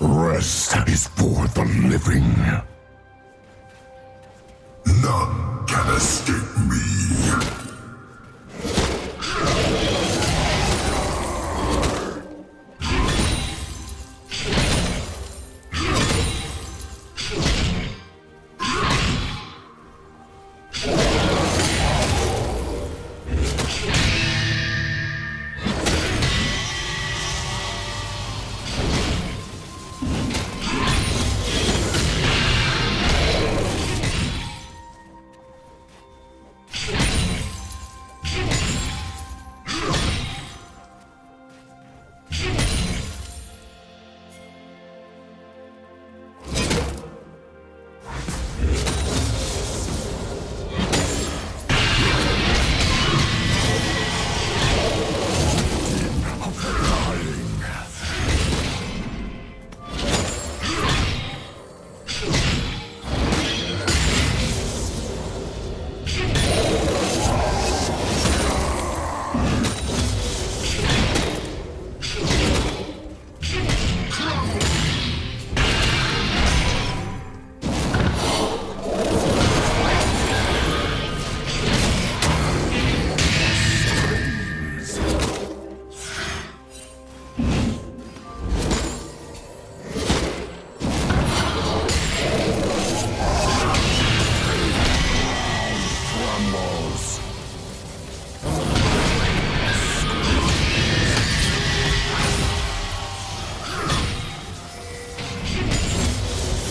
Rest is for the living. None can escape me.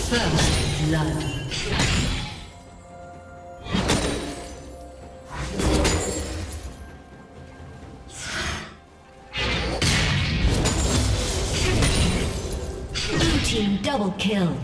First blood. Blue team double kill.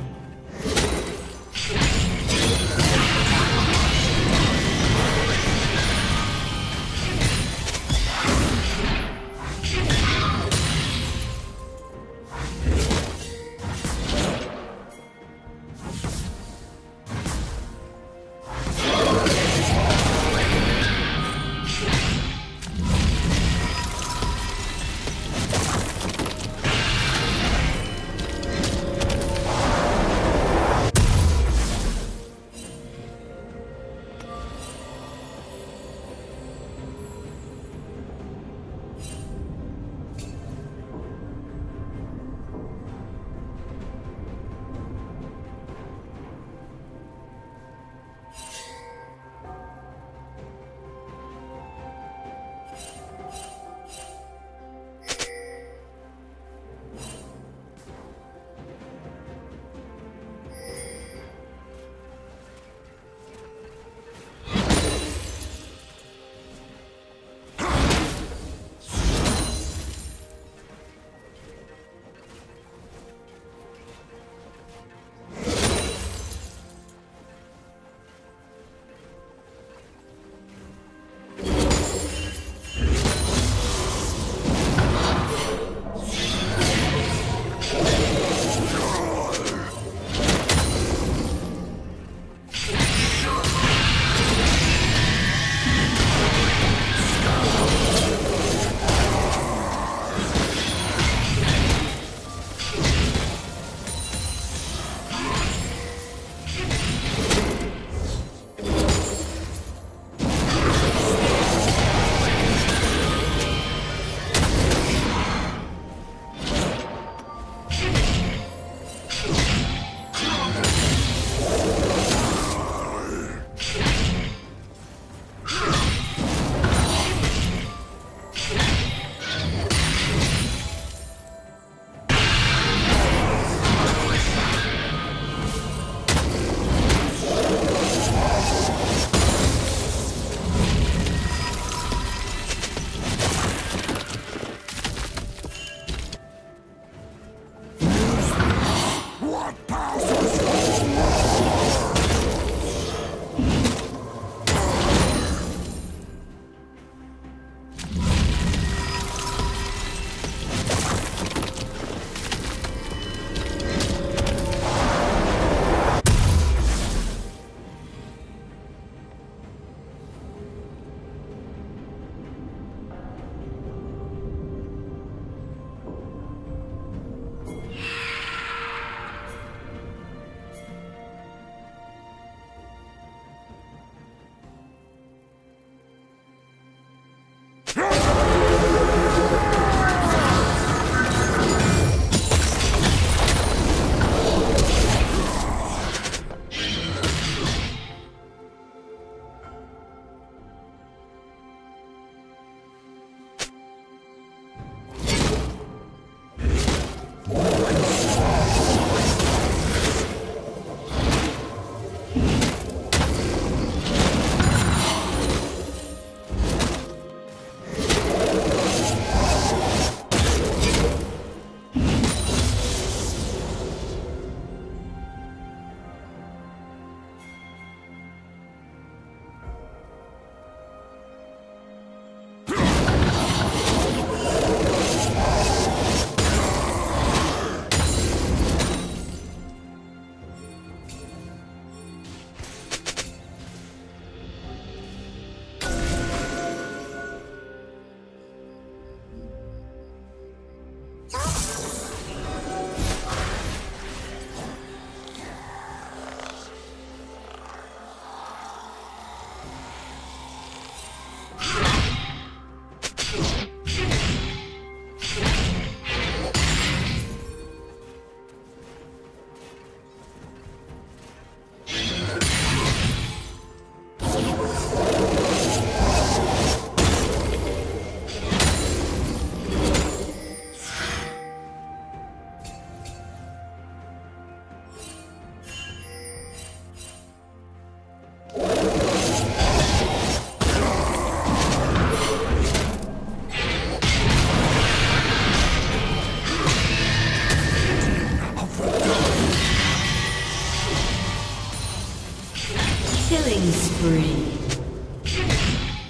Killing spree.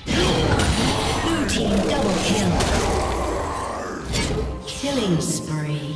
Blue team double kill. Killing spree.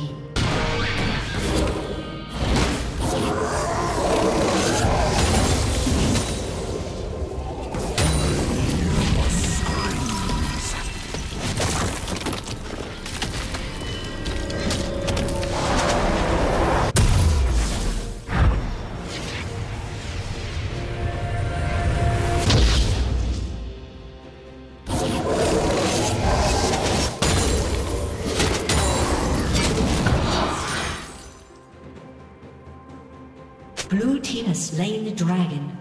Blue team has slain the dragon.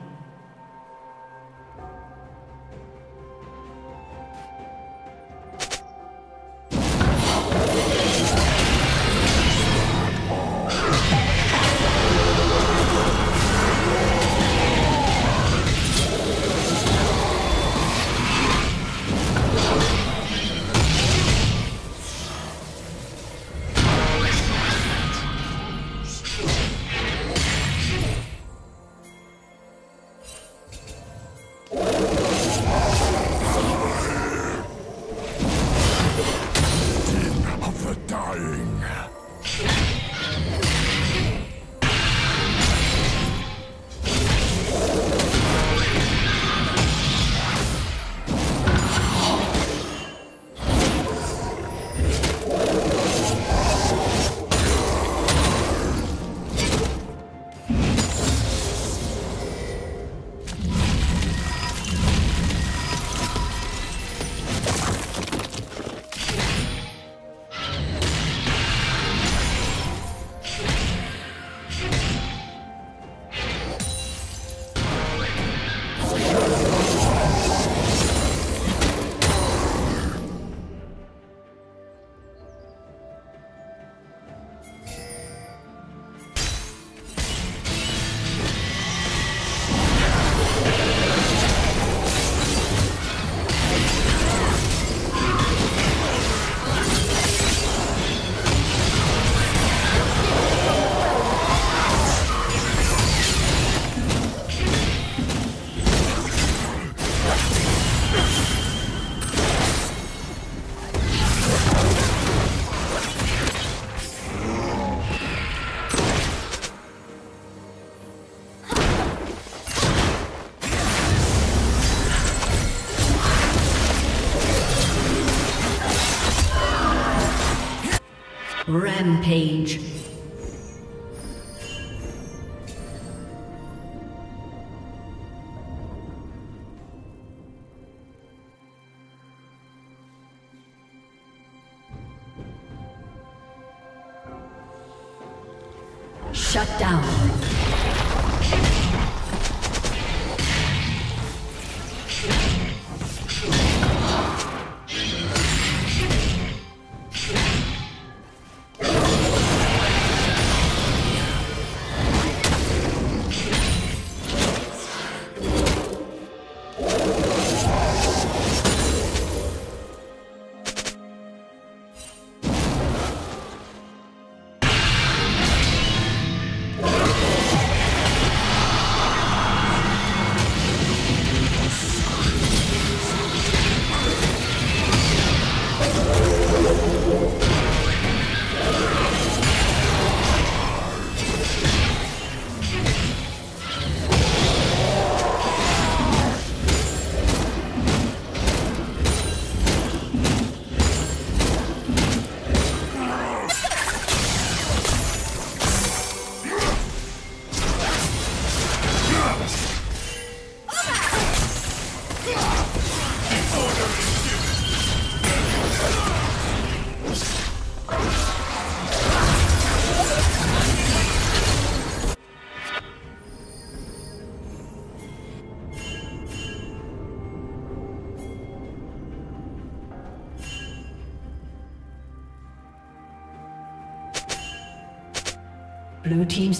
Rampage. Shut down. Blue team's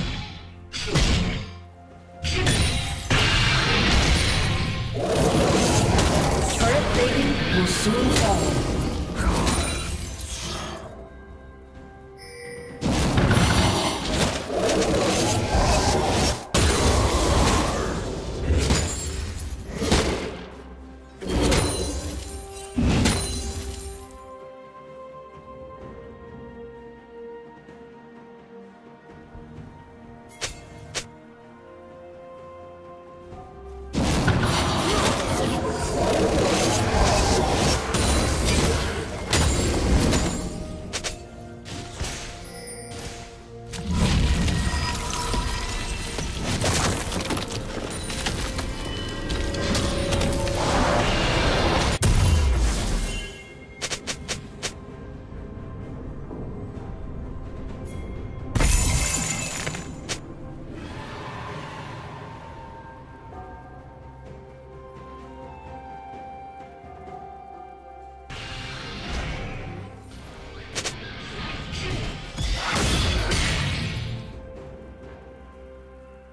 Turret plating will soon fall.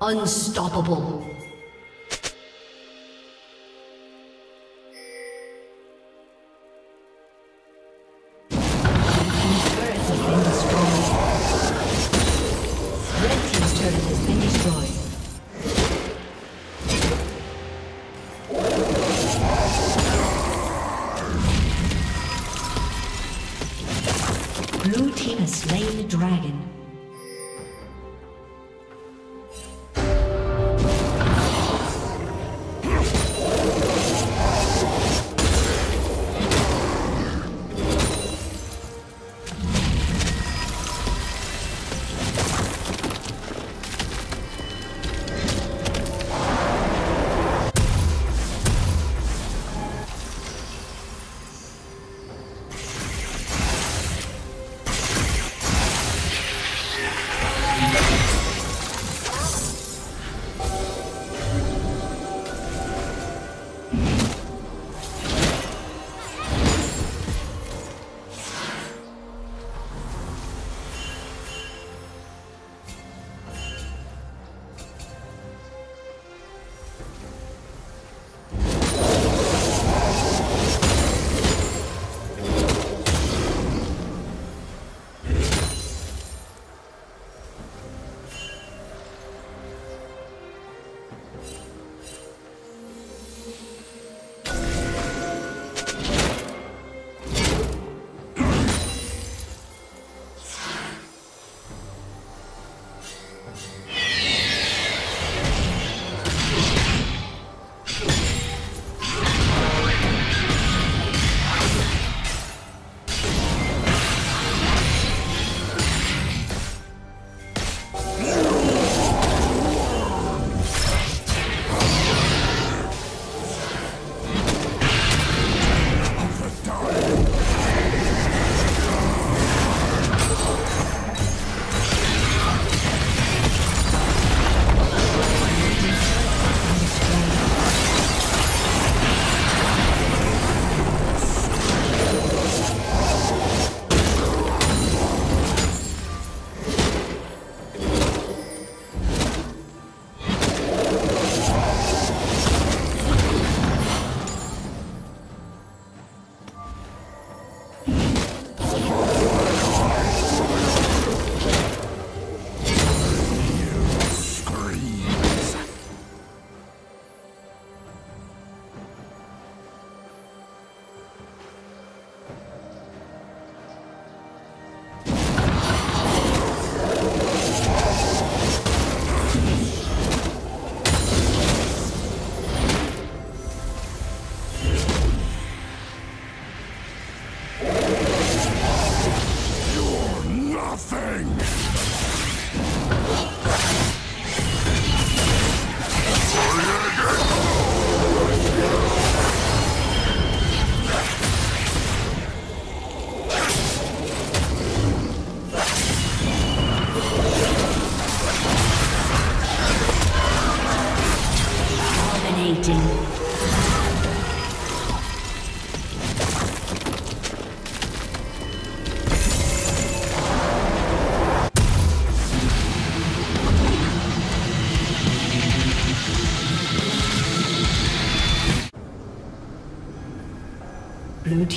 Unstoppable. Blue team's turret has been destroyed.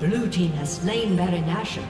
Blue team has slain Baron Nashor.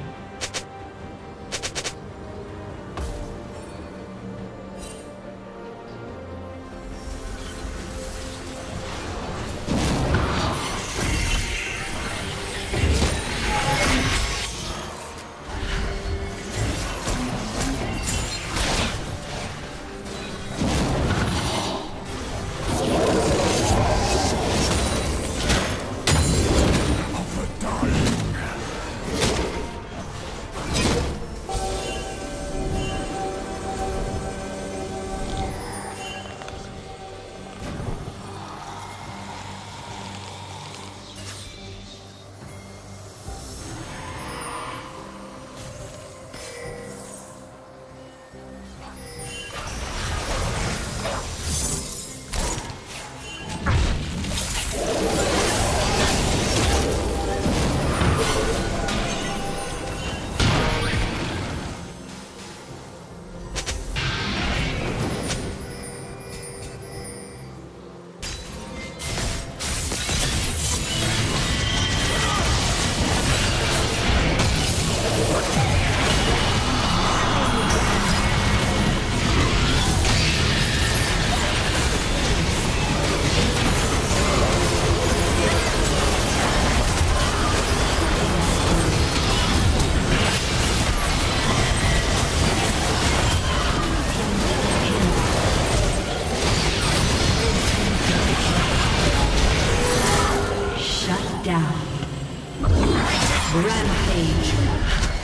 Down. Rampage.